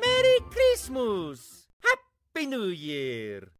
Merry Christmas! Happy New Year!